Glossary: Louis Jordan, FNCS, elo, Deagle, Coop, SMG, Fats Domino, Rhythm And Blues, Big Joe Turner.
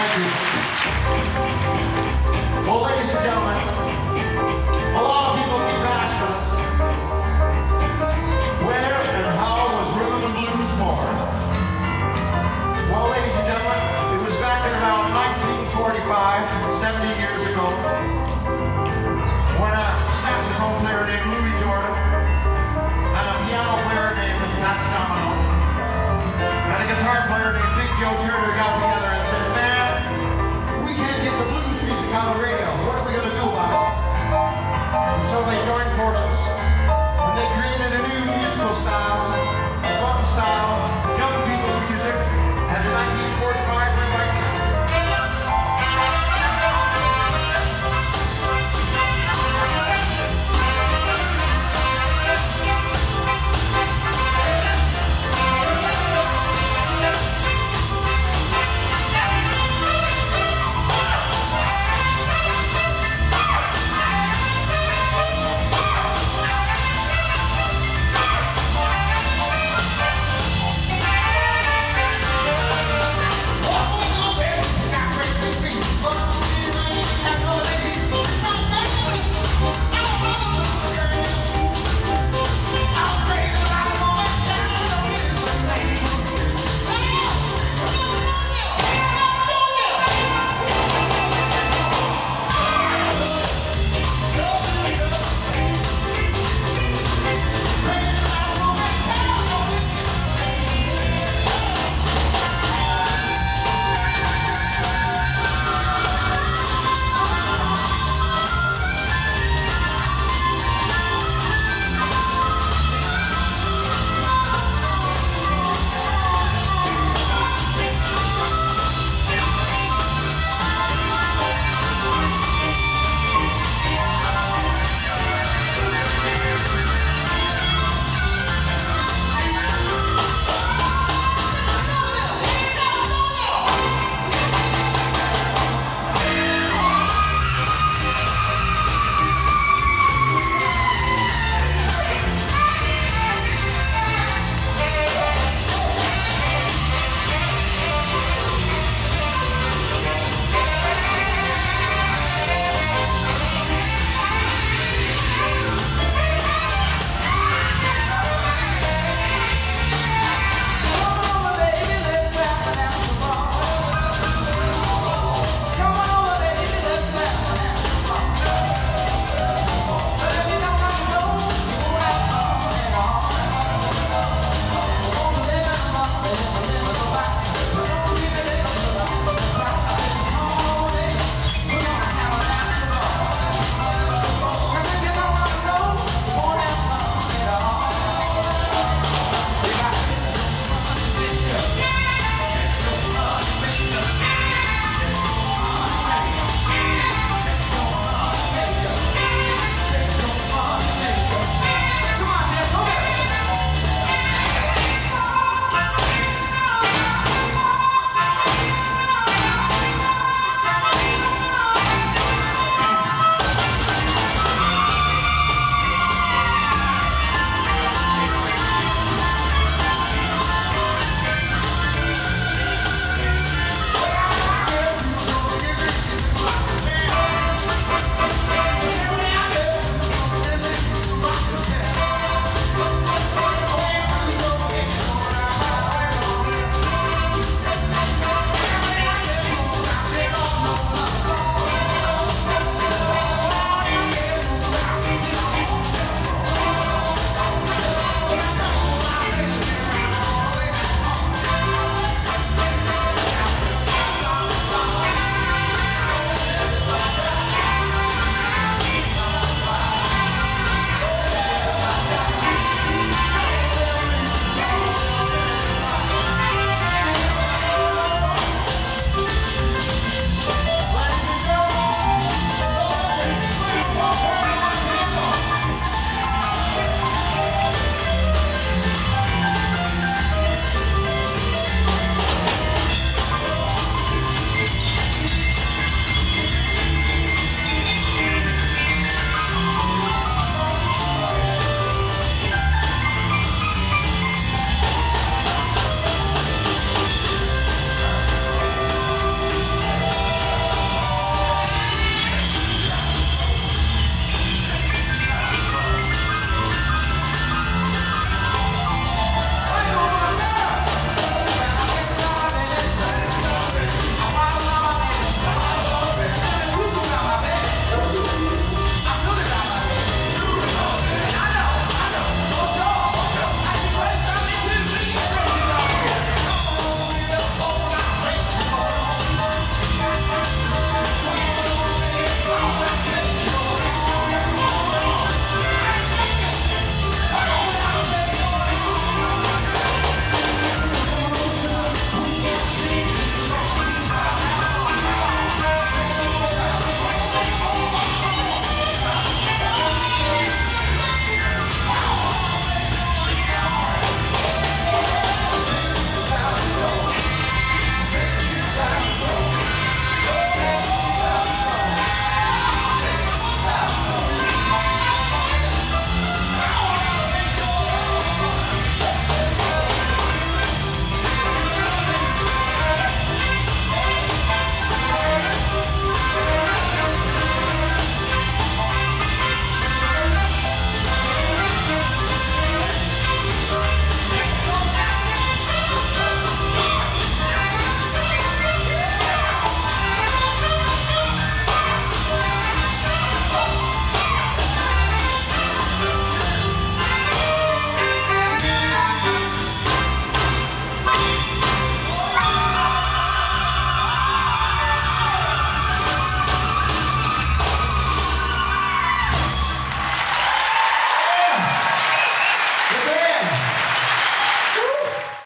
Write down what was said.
Well, ladies and gentlemen, a lot of people keep asking us where and how was rhythm and blues born? Well, ladies and gentlemen, it was back in around 1945, 70 years ago, when a saxophone player named Louis Jordan and a piano player named Fats Domino and a guitar player named Big Joe Turner got together.